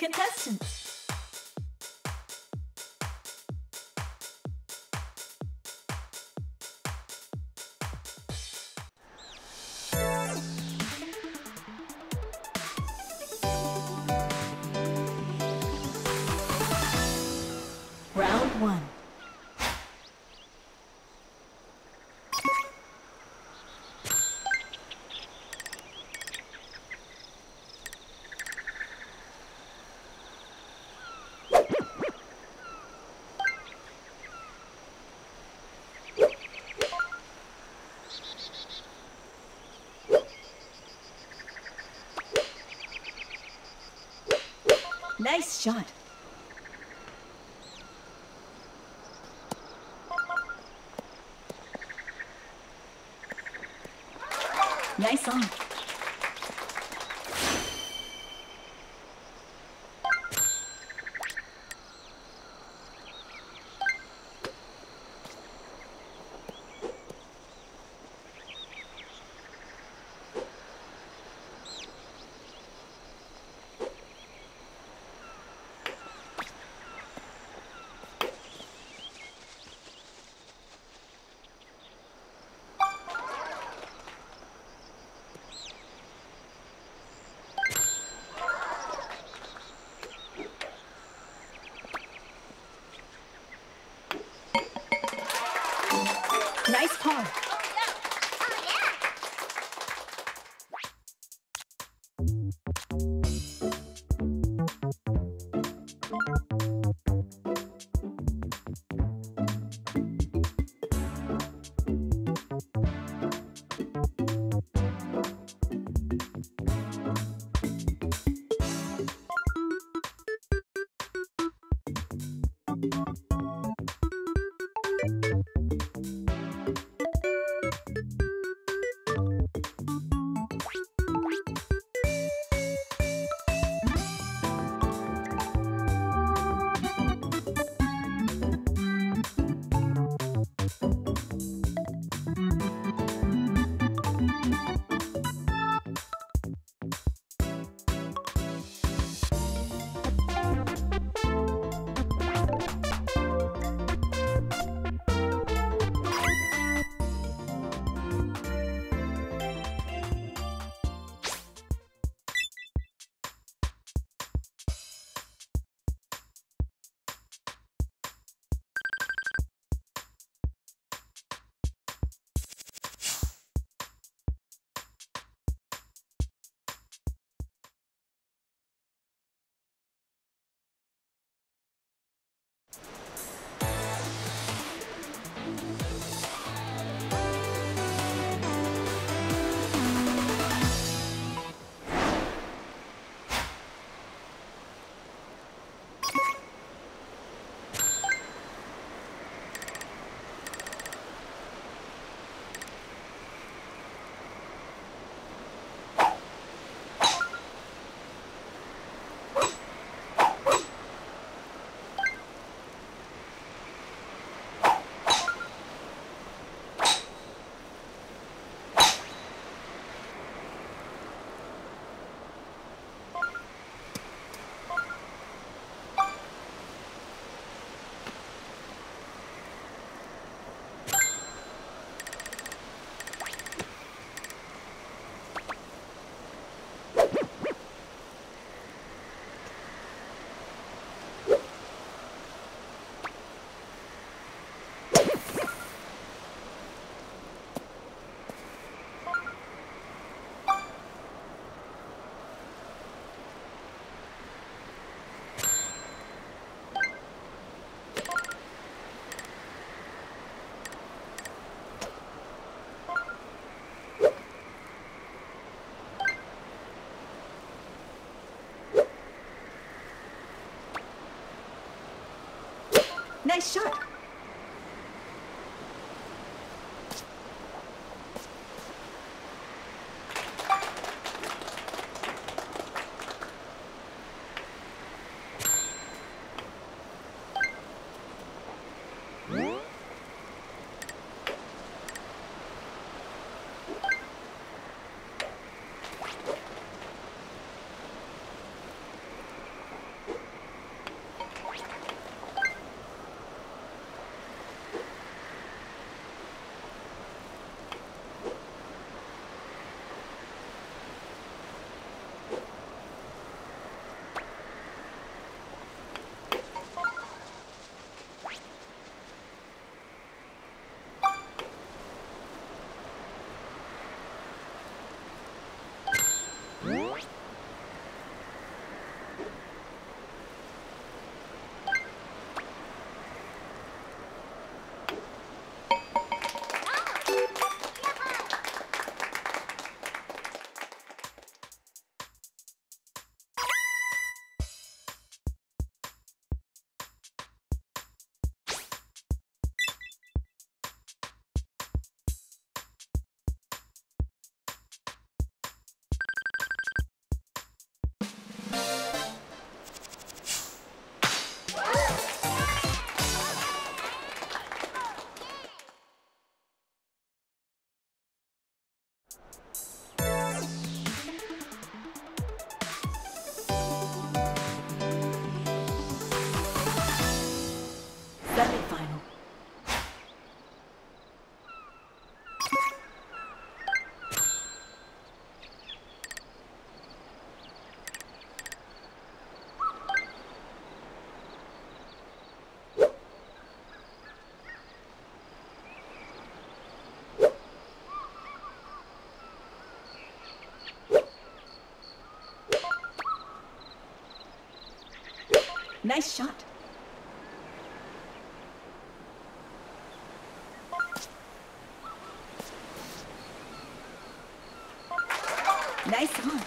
the contestants. Round one. Nice shot. Nice on. Nice par. Nice shot. Nice shot. Nice one.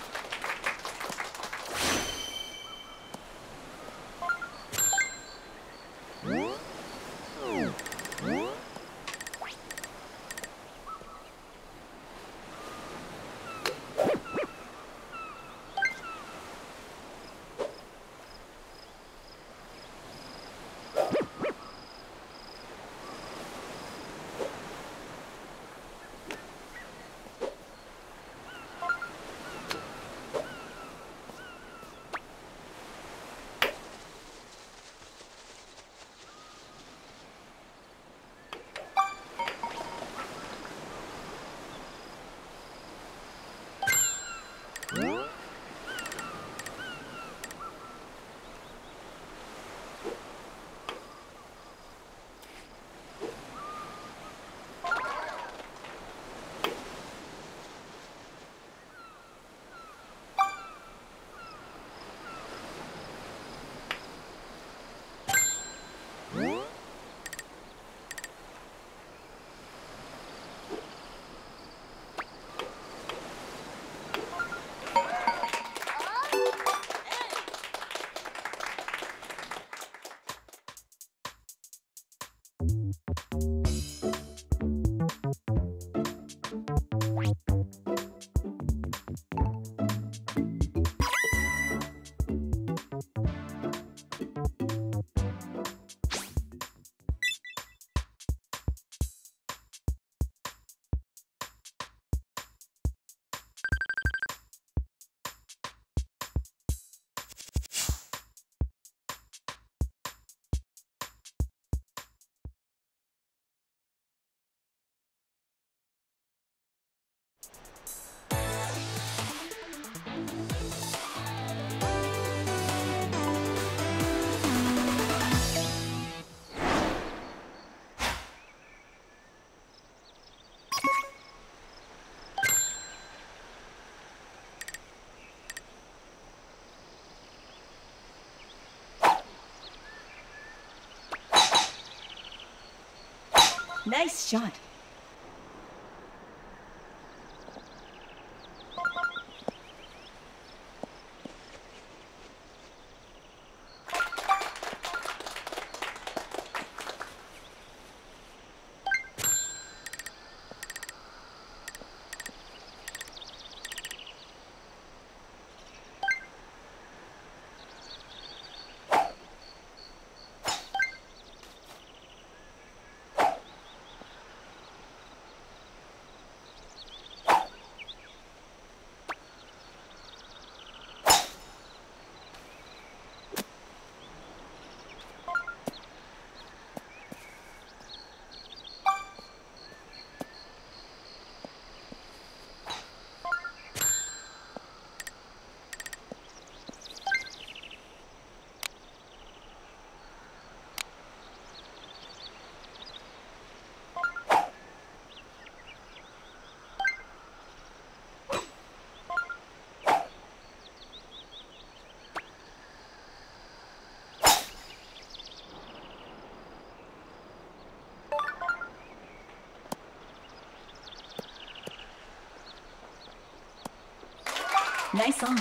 Nice shot. Nice on.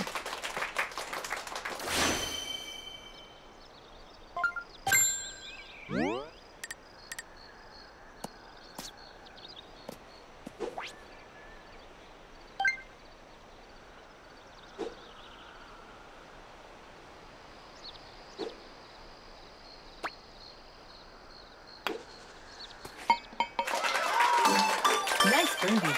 Nice birdie.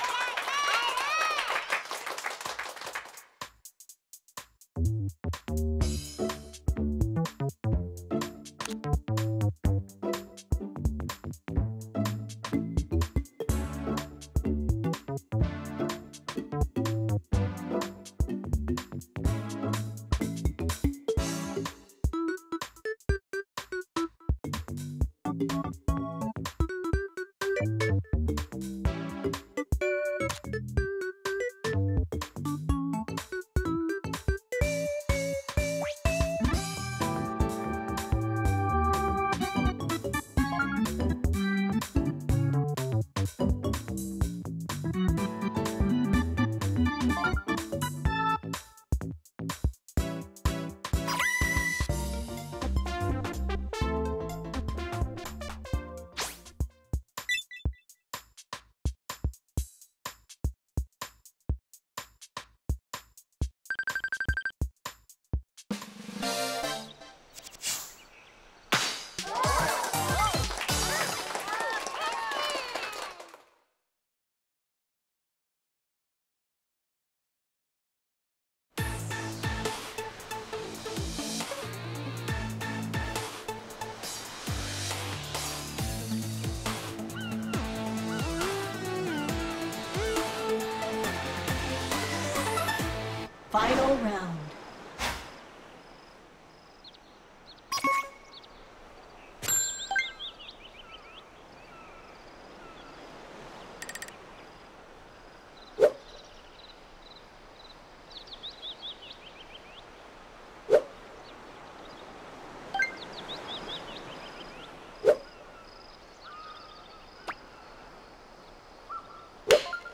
Final round.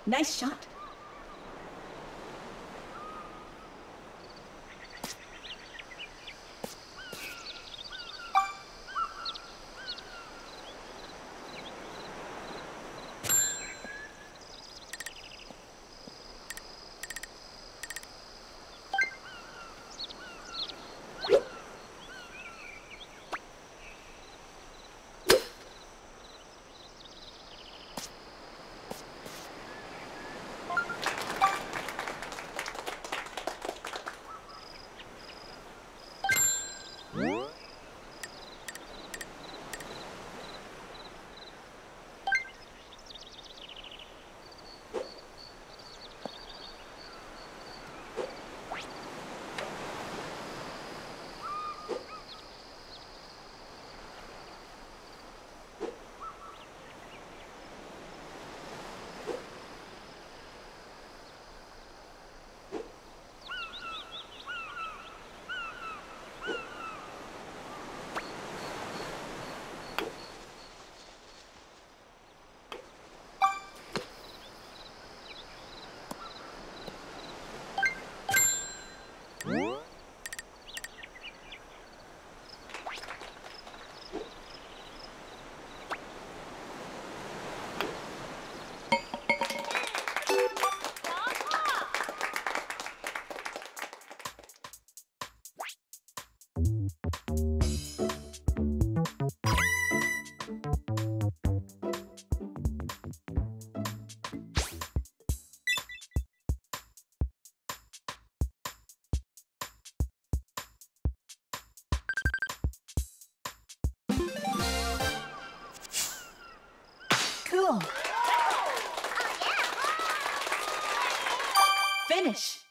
Nice shot. Cool. Oh, yeah. Finish.